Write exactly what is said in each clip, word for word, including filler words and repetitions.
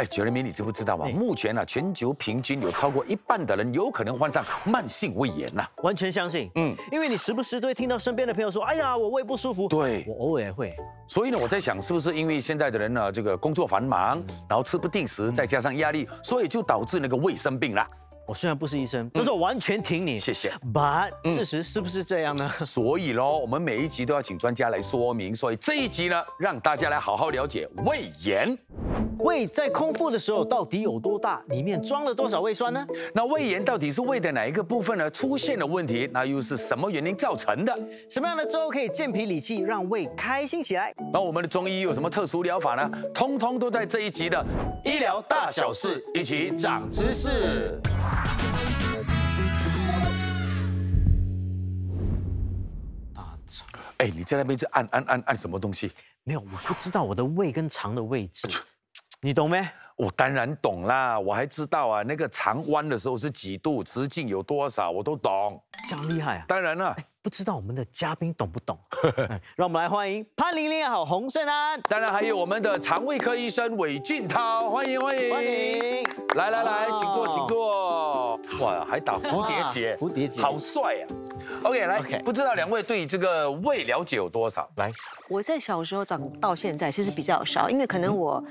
哎，九人迷，你知不知道啊？目前呢、啊，全球平均有超过一半的人有可能患上慢性胃炎呐、啊。完全相信，嗯，因为你时不时都会听到身边的朋友说：“哎呀，我胃不舒服。”对，我偶尔也会。所以呢，我在想，是不是因为现在的人呢，这个工作繁忙，嗯、然后吃不定时，再加上压力，所以就导致那个胃生病了。 我虽然不是医生，但是我完全挺你。谢谢。But 事实是不是这样呢？所以咯，我们每一集都要请专家来说明。所以这一集呢，让大家来好好了解胃炎。胃在空腹的时候到底有多大？里面装了多少胃酸呢？那胃炎到底是胃的哪一个部分呢？出现了问题，那又是什么原因造成的？什么样的粥可以健脾理气，让胃开心起来？那我们的中医有什么特殊疗法呢？通通都在这一集的医疗大小事，一起长知识。 哎，你在那边是按按按按什么东西？没有，我不知道我的胃跟肠的位置，你懂没？我当然懂啦，我还知道啊，那个肠弯的时候是几度，直径有多少，我都懂。这样厉害啊！当然了，不知道我们的嘉宾懂不懂？让我们来欢迎潘玲玲好洪胜安，当然还有我们的肠胃科医生韦俊涛，欢迎欢迎欢迎！来来来，请坐请坐。哇，还打蝴蝶结，蝴蝶结好帅啊！ OK， 来， Okay. 不知道两位对这个胃了解有多少？来，我在小时候长到现在其实比较少，因为可能我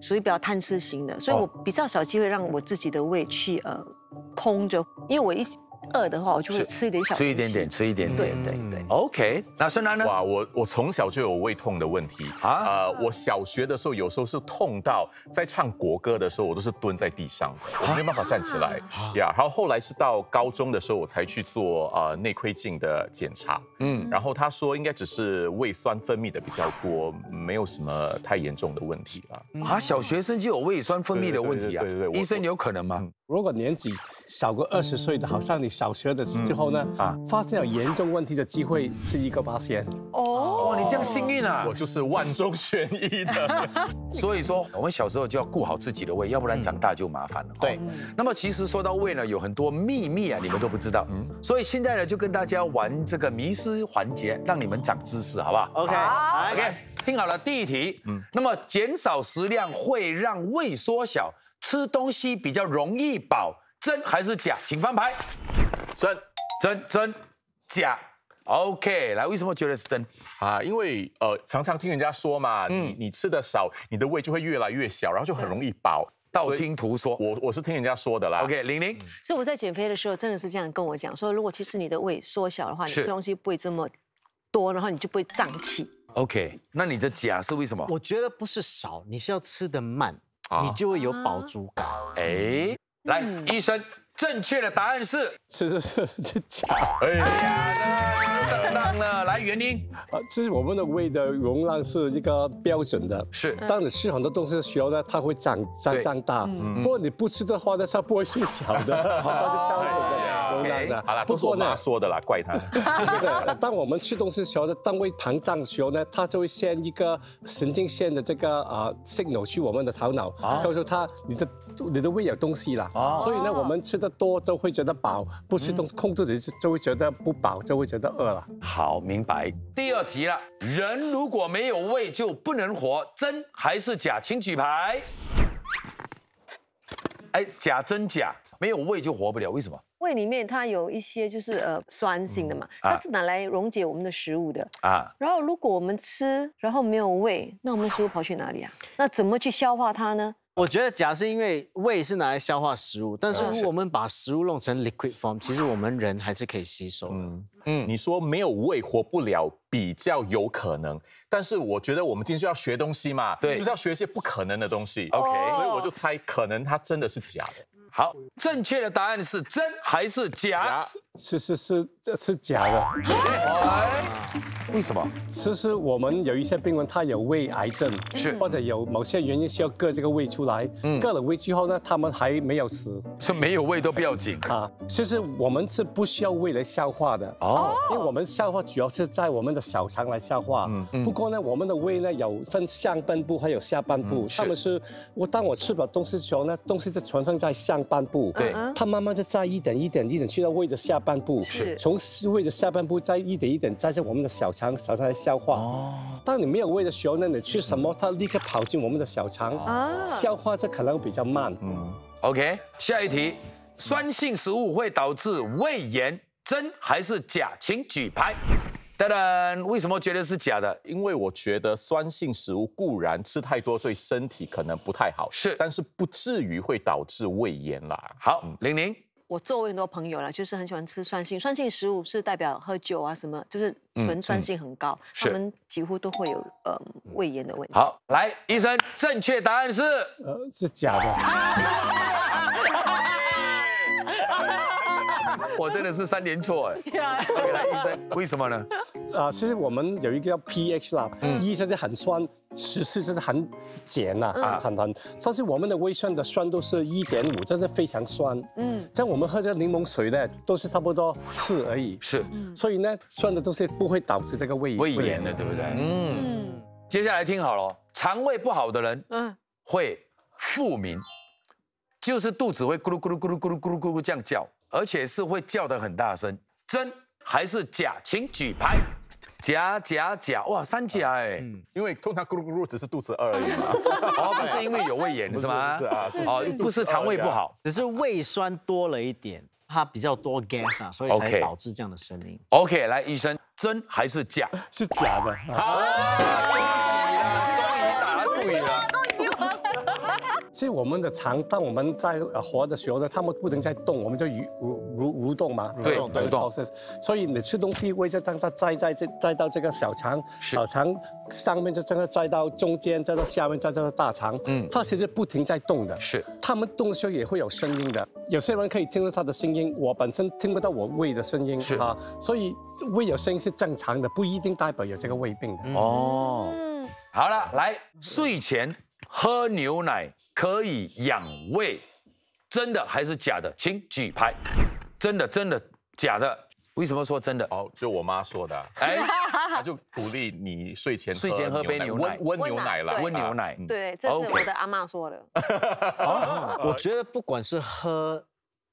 属于比较贪吃型的，所以我比较少机会让我自己的胃去呃空着，因为我一饿的话，我就会吃一点小吃一点点，吃一点点，对对对。OK， 那胜安呢？哇，我我从小就有胃痛的问题啊，呃，我小学的时候有时候是痛到在唱国歌的时候，我都是蹲在地上的，我没有办法站起来呀。然后后来是到高中的时候，我才去做呃内窥镜的检查，嗯，然后他说应该只是胃酸分泌的比较多，没有什么太严重的问题了。啊，小学生就有胃酸分泌的问题啊？对对对，医生有可能吗？如果年纪小过二十岁的，好像你。 小学的之后呢，啊，发现有严重问题的机会是一个八仙。哦，哇，你这样幸运啊！我就是万中选一的。所以说，我们小时候就要顾好自己的胃，要不然长大就麻烦了。对。那么其实说到胃呢，有很多秘密啊，你们都不知道。嗯。所以现在呢，就跟大家玩这个迷思环节，让你们长知识，好不好 ？OK。OK。听好了，第一题。嗯。那么减少食量会让胃缩小，吃东西比较容易饱，真还是假？请翻牌。 真真真假 ，OK， 来，为什么觉得是真啊？因为呃，常常听人家说嘛，嗯、你你吃的少，你的胃就会越来越小，然后就很容易饱。道听途说，我我是听人家说的啦。OK， 玲玲，所以我在减肥的时候真的是这样跟我讲，说如果其实你的胃缩小的话，你吃东西不会这么多，然后你就不会胀气。OK， 那你的假是为什么？我觉得不是少，你是要吃的慢，啊、你就会有饱足感。哎、啊，来，嗯、医生。 正确的答案是，吃吃吃吃假。哎呀，等等了，来原因。呃，其实我们的胃的容量是一个标准的，是。当你吃很多东西的时候呢，它会长长长大。嗯。不过你不吃的话呢，它不会缩小的，它是标准的容量的。好了，不是我妈说的啦，怪她。对，当我们吃东西的时候呢，当胃膨胀的时候呢，它就会先一个神经线的这个啊 signal 去我们的头脑，告诉他你的你的胃有东西了。哦。所以呢，我们吃的 多就会觉得饱，不吃东西空肚子就会觉得不饱，就会觉得饿了。好，明白。第二题了，人如果没有胃就不能活，真还是假？请举牌。哎，假真假，没有胃就活不了，为什么？ 胃里面它有一些就是呃酸性的嘛，它是拿来溶解我们的食物的啊。然后如果我们吃，然后没有胃，那我们食物跑去哪里啊？那怎么去消化它呢？我觉得假是因为胃是拿来消化食物，但是如果我们把食物弄成 liquid form， 其实我们人还是可以吸收的。嗯嗯，你说没有胃活不了，比较有可能。 但是我觉得我们今天就要学东西嘛，对，就是要学一些不可能的东西。OK， 所以我就猜可能它真的是假的。好，正确的答案是真还是假？是是是，这是假的。为什么？其实我们有一些病人他有胃癌症，是或者有某些原因需要割这个胃出来。嗯，割了胃之后呢，他们还没有死。所以没有胃都不要紧啊。其实我们是不需要胃来消化的哦，因为我们消化主要是在我们的小肠来消化。嗯嗯。 不过呢，我们的胃呢有分上半部还有下半部，嗯、他们是我当我吃饱东西的时候呢，东西就存放在上半部，对，它慢慢的再一点一点一点去到胃的下半部，是，从胃的下半部再一点一点再在我们的小肠常常消化。哦。当你没有胃的时候呢，你吃什么它立刻跑进我们的小肠，啊，消化这可能比较慢。嗯。OK， 下一题，酸性食物会导致胃炎，真还是假？请举牌。 当然，为什么觉得是假的？因为我觉得酸性食物固然吃太多对身体可能不太好，是，但是不至于会导致胃炎啦。好，玲玲，我周围很多朋友啦，就是很喜欢吃酸性，酸性食物是代表喝酒啊什么，就是纯酸性很高，嗯嗯、他们几乎都会有呃胃炎的问题。好，来，医生，正确答案是呃是假的。我真的是三连错哎！ OK， 来，医生，为什么呢？啊，其实我们有一个叫 pH 啦，医生是很酸，十四是很碱呐，啊，很很。但是我们的胃酸的酸度是一点五，这是非常酸。嗯，像我们喝这个柠檬水呢，都是差不多次而已。是，所以呢，酸的东西不会导致这个胃胃炎的，对不对？嗯。接下来听好了，肠胃不好的人，嗯，会复鸣，就是肚子会咕噜咕噜咕噜咕噜咕噜咕噜这样叫。 而且是会叫得很大声，真还是假？请举牌。假假假，哇，三假哎！嗯，因为通常咕噜咕噜只是肚子饿而已嘛。哦，不是因为有胃炎是吗？是啊，哦，不是肠胃不好，只是胃酸多了一点，它比较多 gas 啊，所以才导致这样的声音。OK， 来，医生，真还是假？是假的。好，恭喜啊，终于答对了。 其实我们的肠，当我们在活的时候呢，它们不能再动，我们就蠕蠕蠕动嘛，蠕动蠕动。所以你吃东西，胃就让它载载这载到这个小肠，小肠上面就让它载到中间，再到下面，再到大肠。嗯，它其实不停在动的。是，它们动的时候也会有声音的。有些人可以听到它的声音，我本身听不到我胃的声音。是啊，所以胃有声音是正常的，不一定代表有这个胃病的。嗯、哦，好了，来睡前喝牛奶。 可以养胃，真的还是假的？请举牌。真的，真的，假的？为什么说真的？哦，就我妈说的。哎，她就鼓励你睡前睡前喝杯牛奶，温牛奶啦，温牛奶。对，这是我的阿嬷说的。我觉得不管是喝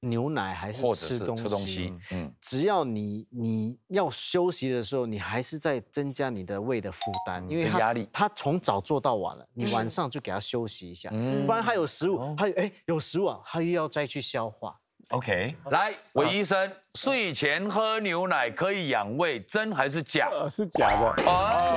牛奶还是吃东西，嗯，只要你你要休息的时候，你还是在增加你的胃的负担，因为压力，它从早做到晚了，你晚上就给它休息一下，不然它有食物，它哎有食物啊，它又要再去消化。OK， 来，韦医生，睡前喝牛奶可以养胃，真还是假？是假的。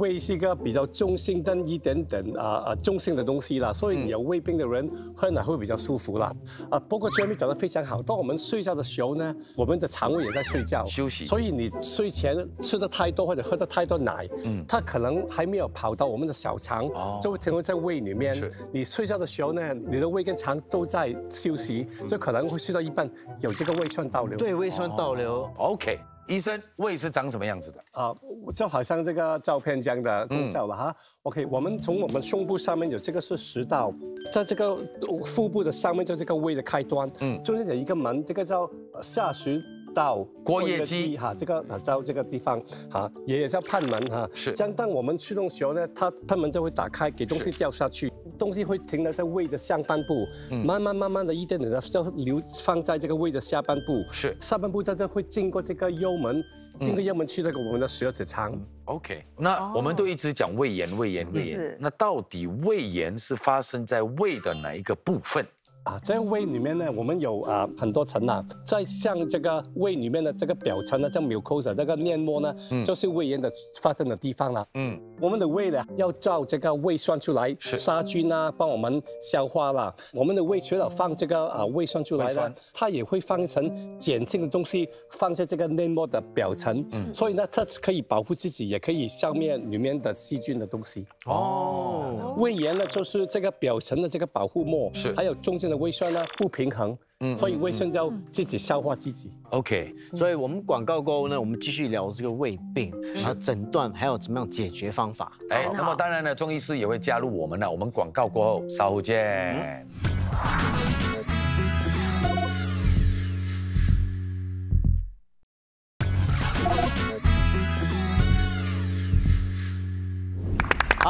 胃是一个比较中性跟一点点啊啊中性的东西啦，所以有胃病的人喝奶会比较舒服啦。啊，不过 Jeremy 讲得非常好，当我们睡觉的时候呢，我们的肠胃也在睡觉休息，所以你睡前吃的太多或者喝的太多奶，嗯，它可能还没有跑到我们的小肠，就会停留在胃里面。你睡觉的时候呢，你的胃跟肠都在休息，就可能会睡到一半有这个胃酸倒流。对，胃酸倒流。OK。 医生，胃是长什么样子的？啊，就好像这个照片这样的功效了哈。OK， 我们从我们胸部上面有这个是食道，在这个腹部的上面就是这个胃的开端，嗯，中间有一个门，这个叫下食道括约肌哈，这个啊叫这个地方哈，也叫賁门哈。是。这样当我们吃东西时候呢，它賁门就会打开，给东西掉下去。 东西会停留在胃的上半部，嗯、慢慢慢慢的一点点的就流放在这个胃的下半部，是下半部它就会经过这个幽门，嗯、经过幽门去那个我们的十二指肠。OK， 那我们都一直讲胃炎，胃炎，胃炎。那到底胃炎是发生在胃的哪一个部分？ 啊，在胃里面呢，我们有啊很多层啊，在像这个胃里面的这个表层呢，叫 mucosa 这个黏膜呢，嗯、就是胃炎的发生的地方啦。嗯，我们的胃呢，要造这个胃酸出来杀菌啊，帮我们消化啦。我们的胃除了放这个啊胃酸出来呢，它也会放一层碱性的东西放在这个黏膜的表层，嗯、所以呢，它可以保护自己，也可以消灭里面的细菌的东西。哦，胃炎呢，就是这个表层的这个保护膜，是还有中间的。 胃酸呢不平衡，嗯，所以胃酸就自己消化自己。OK， 所以我们广告过后呢，我们继续聊这个胃病，然后诊断还有怎么样解决方法。哎，那么当然呢，中医师也会加入我们呢。我们广告过后稍后见。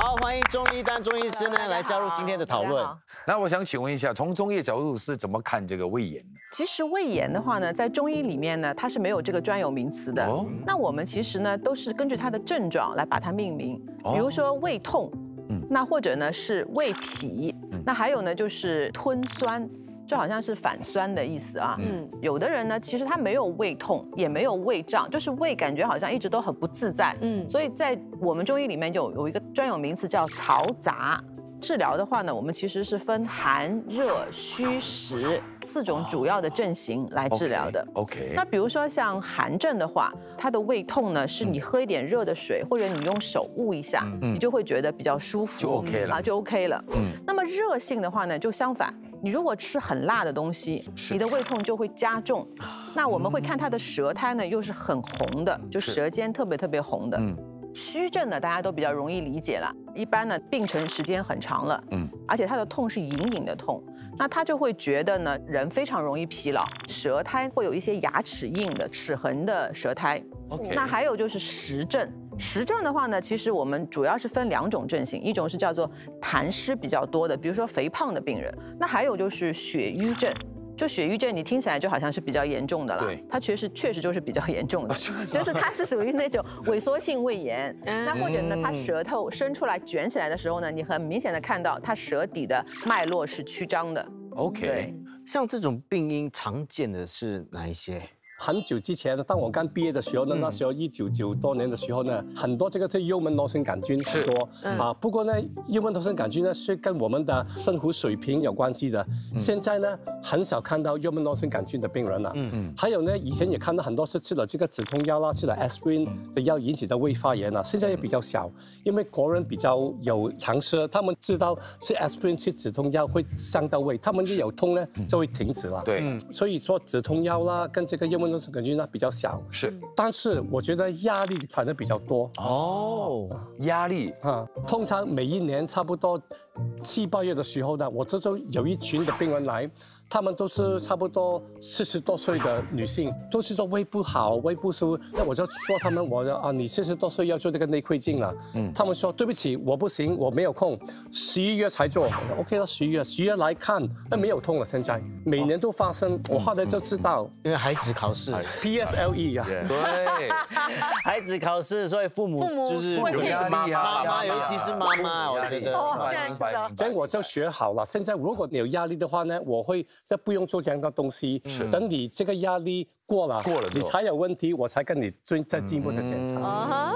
好，欢迎钟丽丹钟医师呢来加入今天的讨论。那我想请问一下，从中医角度是怎么看这个胃炎的？其实胃炎的话呢，在中医里面呢，它是没有这个专有名词的。哦、那我们其实呢，都是根据它的症状来把它命名。比如说胃痛，嗯、哦，那或者呢是胃痞，嗯、那还有呢就是吞酸。 就好像是反酸的意思啊，嗯，有的人呢，其实他没有胃痛，也没有胃胀，就是胃感觉好像一直都很不自在，嗯，所以在我们中医里面有有一个专有名词叫嘈杂。治疗的话呢，我们其实是分寒、热、虚、实四种主要的症型来治疗的。OK， 那比如说像寒症的话，它的胃痛呢，是你喝一点热的水，或者你用手捂一下，嗯、你就会觉得比较舒服，就 OK 了啊，就 OK 了。嗯，那么热性的话呢，就相反。 你如果吃很辣的东西，你的胃痛就会加重。那我们会看它的舌苔呢，又是很红的，就舌尖特别特别红的。嗯，虚症呢，大家都比较容易理解了。一般呢，病程时间很长了，嗯，而且它的痛是隐隐的痛，那他就会觉得呢，人非常容易疲劳，舌苔会有一些牙齿印的、齿痕的舌苔。OK， 那还有就是实症。 实症的话呢，其实我们主要是分两种症型，一种是叫做痰湿比较多的，比如说肥胖的病人，那还有就是血瘀症。就血瘀症，你听起来就好像是比较严重的了，它确实确实就是比较严重的，就是它是属于那种萎缩性胃炎。那或者呢，它舌头伸出来卷起来的时候呢，你很明显的看到它舌底的脉络是曲张的。OK， 像这种病因常见的是哪一些？ 很久之前呢，当我刚毕业的时候呢，嗯、那时候一九九多年的时候呢，很多这个是幽门螺旋杆菌很多、嗯、啊。不过呢，幽门螺旋杆菌呢是跟我们的生活水平有关系的。嗯、现在呢，很少看到幽门螺旋杆菌的病人了。嗯嗯。还有呢，以前也看到很多是吃了这个止痛药啦，吃了 aspirin 的药引起的胃发炎了。现在也比较少，因为国人比较有常识，他们知道吃 aspirin 吃止痛药会伤到胃，他们一有痛呢就会停止了。对、嗯。所以说止痛药啦，跟这个幽门 那种感觉呢比较小，是，但是我觉得压力反正比较多哦，压力啊，通常每一年差不多七八月的时候呢，我这周有一群的病人来，他们都是差不多四十多岁的女性，都是说胃不好，胃不舒服，那我就说他们，我说啊，你四十多岁要做这个内窥镜了，嗯，他们说对不起，我不行，我没有空，十一月才做 ，OK 了，十一月，十一月来看，那没有痛了，现在每年都发生，我后来就知道，因为孩子考试。 是 P S L E 啊，对，孩子考试，所以父母就是有压力啊，妈妈尤其是妈妈，我觉得。哦，现在知道。所以我就学好了。现在如果你有压力的话呢，我会就不用做这样的东西。是。等你这个压力过了，过了你才有问题，我才跟你做再进一步的检查。哦。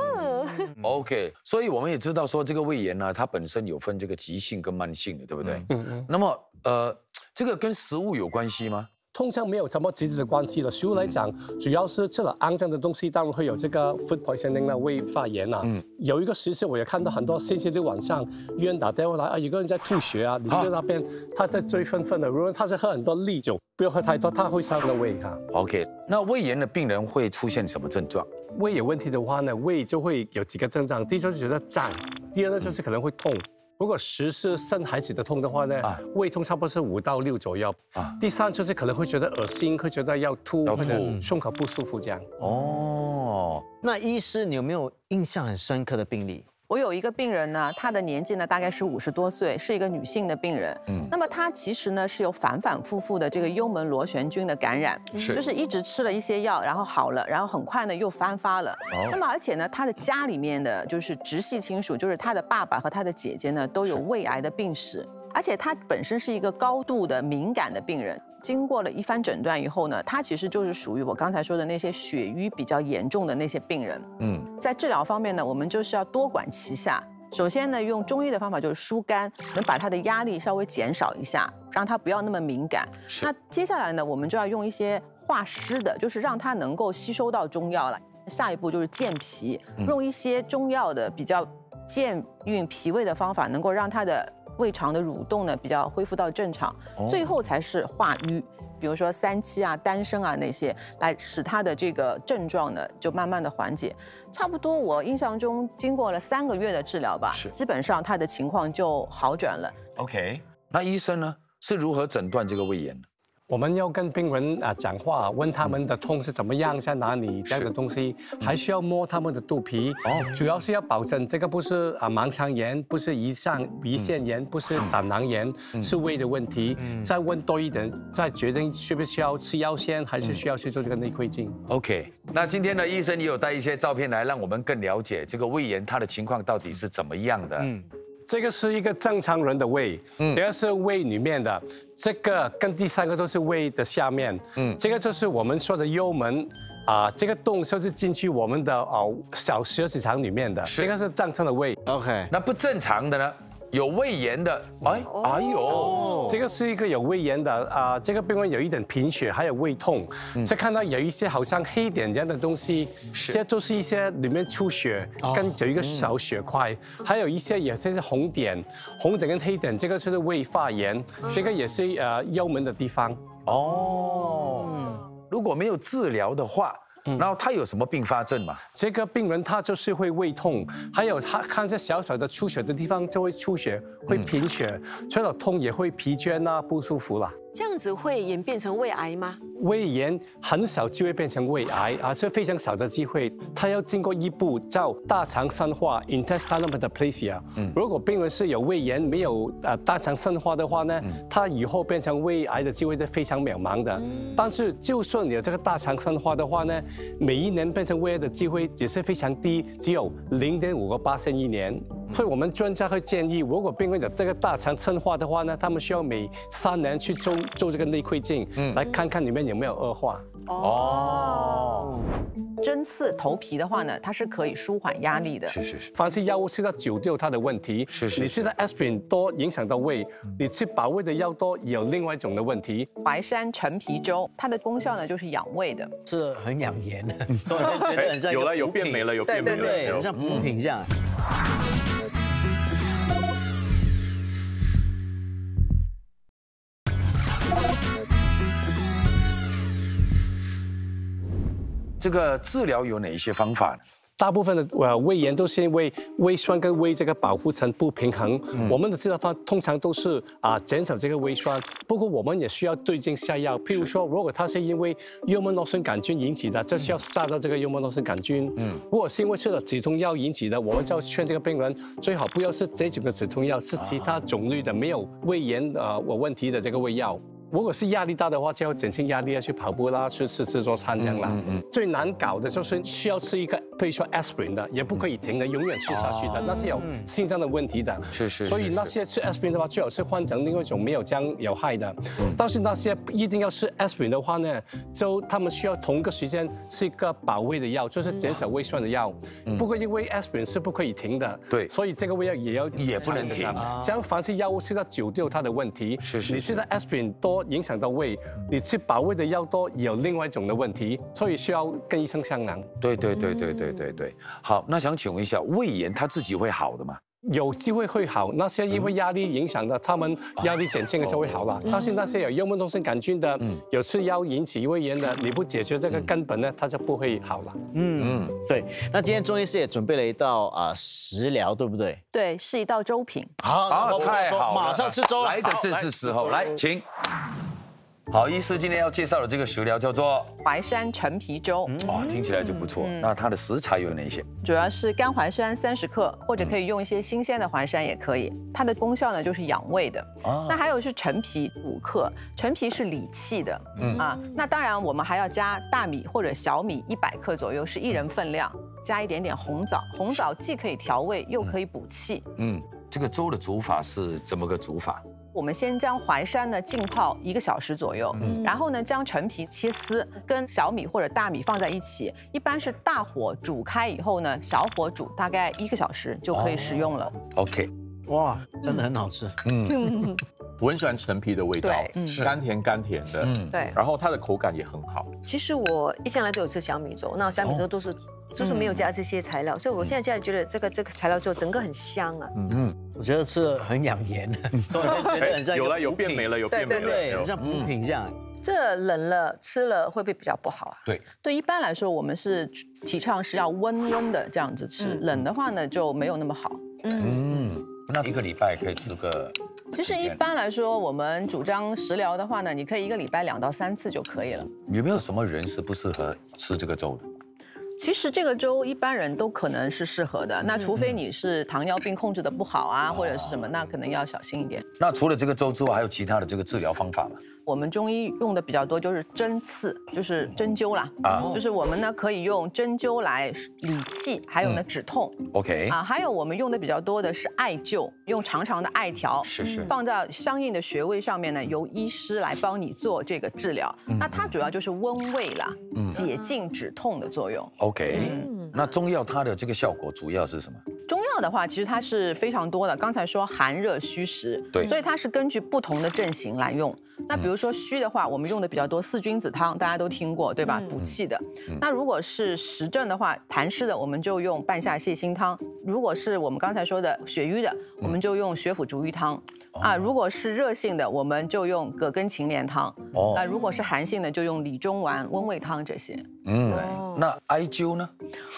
OK， 所以我们也知道说这个胃炎呢，它本身有分这个急性跟慢性的，对不对？嗯嗯。那么呃，这个跟食物有关系吗？ 通常没有什么直接的关系了。食物来讲，主要是吃了肮脏的东西，当然会有这个 food poisoning 啦，胃发炎啦、啊。嗯、有一个时期，我也看到很多星期六晚上医院打电话来啊，有个人在吐血啊，你去那边，啊、他在醉醺醺的。如果他是喝很多烈酒，不要喝太多，他会伤了胃啊。OK， 那胃炎的病人会出现什么症状？ 胃有问题的话呢，胃就会有几个症状，第一就是觉得胀，第二呢就是可能会痛。嗯 如果十是生孩子的痛的话呢，啊、胃痛差不多是五到六左右。啊、第三就是可能会觉得恶心，会觉得要吐，要吐或者胸口不舒服这样。哦，那医师你有没有印象很深刻的病例？我有一个病人呢，她的年纪呢大概是五十多岁，是一个女性的病人。嗯，那么她其实呢是有反反复复的这个幽门螺旋菌的感染，是就是一直吃了一些药，然后好了，然后很快呢又翻发了。哦、那么而且呢，她的家里面的就是直系亲属，就是她的爸爸和她的姐姐呢都有胃癌的病史，而且她本身是一个高度的敏感的病人。 经过了一番诊断以后呢，他其实就是属于我刚才说的那些血瘀比较严重的那些病人。嗯，在治疗方面呢，我们就是要多管齐下。首先呢，用中医的方法就是疏肝，能把他的压力稍微减少一下，让他不要那么敏感。那接下来呢，我们就要用一些化湿的，就是让他能够吸收到中药了。下一步就是健脾，用一些中药的比较健运脾胃的方法，能够让他的。 胃肠的蠕动呢比较恢复到正常，最后才是化瘀，比如说三七啊、丹参啊那些，来使它的这个症状呢就慢慢的缓解。差不多我印象中经过了三个月的治疗吧，基本上他的情况就好转了。OK， 那医生呢是如何诊断这个胃炎的？我们要跟病人啊讲话，问他们的痛是怎么样，在哪里这样的东西，还需要摸他们的肚皮。哦，主要是要保证这个不是啊盲肠炎，不是胰上胰腺炎，不是胆囊炎，是胃的问题。再问多一点，再决定需不需要吃药先，还是需要去做这个内窥镜。OK， 那今天呢，医生也有带一些照片来，让我们更了解这个胃炎它的情况到底是怎么样的。嗯。 这个是一个正常人的胃，嗯，这个是胃里面的，这个跟第三个都是胃的下面，嗯，这个就是我们说的幽门。 啊，这个洞就是进去我们的哦小十二指肠里面的，这个是正常的胃。OK， 那不正常的呢？有胃炎的，哎，哎呦，这个是一个有胃炎的啊，这个病人有一点贫血，还有胃痛。再看到有一些好像黑点这样的东西，这都是一些里面出血，跟有一个小血块，还有一些也是红点，红点跟黑点，这个就是胃发炎，这个也是呃幽门的地方。哦。 如果没有治疗的话，然后他有什么并发症嘛？这个病人他就是会胃痛，还有他看这小小的出血的地方就会出血，会贫血，除了痛也会疲倦啊，不舒服啦。这样子会演变成胃癌吗？胃炎很少就会变成胃癌啊，是非常少的机会。它要经过一步叫大肠生化 （intestinal metaplasia）。如果病人是有胃炎没有呃大肠生化的话呢，他以后变成胃癌的机会是非常渺茫的。但是就算你有这个大肠生化的话呢，每一年变成胃癌的机会也是非常低，只有零点五个巴仙一年。 所以我们专家会建议，如果病人有这个大肠硬化的话呢，他们需要每三年去做做这个内窥镜，嗯、来看看里面有没有恶化。哦，针刺头皮的话呢，它是可以舒缓压力的。是是是。凡是药物吃到久都有它的问题。是是。你吃到 aspirin 多影响到胃，你吃保胃的药多也有另外一种的问题。淮山陈皮粥，它的功效呢就是养胃的，是很养颜的。有了有变美了，有变美了，对对对，很像补品一样。 这个治疗有哪一些方法呢？大部分的呃胃炎都是因为胃酸跟胃这个保护层不平衡。嗯、我们的治疗方通常都是啊减少这个胃酸，不过我们也需要对症下药。譬如说，如果它是因为幽门螺旋杆菌引起的，就需要杀掉这个幽门螺旋杆菌。嗯，如果是因为吃了止痛药引起的，我们就要劝这个病人最好不要吃这种的止痛药，吃其他种类的没有胃炎呃有问题的这个胃药。 如果是压力大的话，就要减轻压力，要去跑步啦，去吃自助餐这样啦。嗯嗯嗯、最难搞的就是需要吃一个，比如说 aspirin 的，也不可以停的，永远吃下去的，哦、那是有心脏的问题的。是 是, 是。所以那些吃 aspirin 的话，最好是换成另外一种没有这样有害的。嗯、但是那些一定要吃 aspirin 的话呢，就他们需要同一个时间吃一个保胃的药，就是减少胃酸的药。嗯、不过因为 aspirin 是不可以停的，对，所以这个胃药也要也不能停。这样凡是药物吃到久都有它的问题。是 是, 是。你吃到 aspirin 多。 影响到胃，你吃保胃的药多，也有另外一种的问题，所以需要跟医生商量。对对对对对对对。好，那想请问一下，胃炎它自己会好的吗？有机会会好，那些因为压力影响的，他们压力减轻了就会好了。但是那些有幽门螺旋杆菌的，有吃药引起胃炎的，你不解决这个根本呢，它就不会好了。嗯嗯，对。那今天中医师也准备了一道啊食疗，对不对？对，是一道粥品。好，太好了，马上吃粥，来的正是时候。来，请。 好，医师今天要介绍的这个食疗叫做淮山陈皮粥。哇，听起来就不错。那它的食材有哪些？主要是干淮山三十克，或者可以用一些新鲜的淮山也可以。它的功效呢就是养胃的。那还有是陈皮五克，陈皮是理气的。嗯啊，那当然我们还要加大米或者小米一百克左右，是一人份量。 加一点点红枣，红枣既可以调味，又可以补气。嗯，这个粥的煮法是怎么个煮法？我们先将淮山呢浸泡一个小时左右，嗯、然后呢将陈皮切丝，跟小米或者大米放在一起，一般是大火煮开以后呢，小火煮大概一个小时就可以食用了。哦、OK， 哇，真的很好吃。嗯，我很喜欢陈皮的味道，嗯、甘甜甘甜的。嗯，对。然后它的口感也很好。其实我一向来都有吃小米粥，那小米粥都是。 就是没有加这些材料，所以我现在家里觉得这个这个材料就整个很香啊。嗯嗯，我觉得吃了很养颜，有了有变美了，有变美了，对，很像补品一样。这冷了吃了会不会比较不好啊？对对，一般来说我们是提倡是要温温的这样子吃，冷的话呢就没有那么好。嗯，那一个礼拜可以吃个其实一般来说，我们主张食疗的话呢，你可以一个礼拜两到三次就可以了。有没有什么人是不适合吃这个粥的？ 其实这个粥一般人都可能是适合的，那除非你是糖尿病控制的不好啊，嗯、或者是什么，那可能要小心一点。那除了这个粥之外，还有其他的这个治疗方法吗？我们中医用的比较多就是针刺，就是针灸啦，啊、就是我们呢可以用针灸来理气，还有呢止痛。嗯、OK 啊，还有我们用的比较多的是艾灸，用长长的艾条，是是，放到相应的穴位上面呢，由医师来帮你做这个治疗。嗯、那它主要就是温胃啦，嗯、解痉止痛的作用。哦 OK，、嗯、那中药它的这个效果主要是什么？中药的话，其实它是非常多的。刚才说寒热虚实，对，所以它是根据不同的症型来用。那比如说虚的话，我们用的比较多四君子汤，大家都听过对吧？嗯、补气的。嗯、那如果是实症的话，痰湿的我们就用半夏泻心汤；如果是我们刚才说的血瘀的，我们就用血府逐瘀汤。嗯、啊，如果是热性的，我们就用葛根芩连汤。哦，那如果是寒性的，就用理中丸、温胃汤这些。嗯，对。那艾灸呢？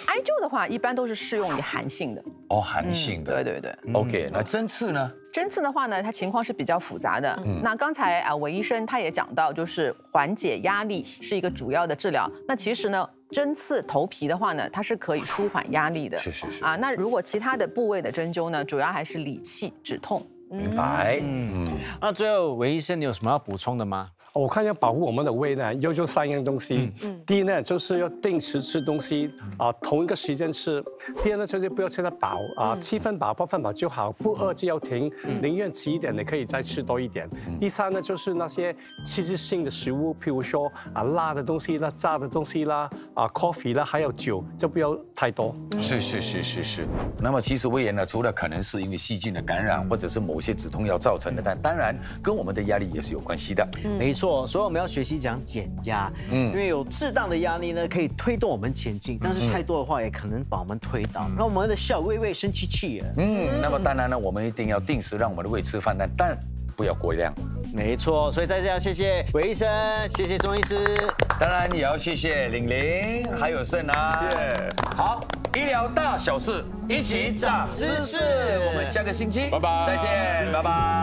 艾灸的话，一般都是适用于寒性的。哦，寒性的。嗯、对对对。嗯、OK， 那针刺呢？ 针刺的话呢，它情况是比较复杂的。嗯、那刚才啊，韦医生他也讲到，就是缓解压力是一个主要的治疗。那其实呢，针刺头皮的话呢，它是可以舒缓压力的。是是是。啊，那如果其他的部位的针灸呢，主要还是理气止痛。明白。嗯。那最后，韦医生，你有什么要补充的吗？ 我看要保护我们的胃呢，要做三样东西。嗯、第一呢，就是要定时吃东西，啊、呃，同一个时间吃。第二呢，就是不要吃得饱，啊、呃，七分饱八分饱就好，不饿就要停，嗯、宁愿吃一点你可以再吃多一点。嗯、第三呢，就是那些刺激性的食物，譬如说啊、呃、辣的东西啦、炸的东西啦、啊、呃、coffee 啦，还有酒，就不要太多。嗯、是是是是是。那么其实胃炎呢，除了可能是因为细菌的感染或者是某些止痛药造成的，但当然跟我们的压力也是有关系的。嗯、没错。 所以我们要学习讲减压，嗯，因为有适当的压力呢，可以推动我们前进，但是太多的话也可能把我们推倒。那我们的小胃胃生气气了，嗯，那么当然呢，我们一定要定时让我们的胃吃饭，但但不要过量。没错，所以在这要谢谢韦医生，谢谢钟医师，当然也要谢谢玲玲还有盛啊，谢谢。好，医疗大小事，一起长知识，我们下个星期，拜拜，再见，拜拜。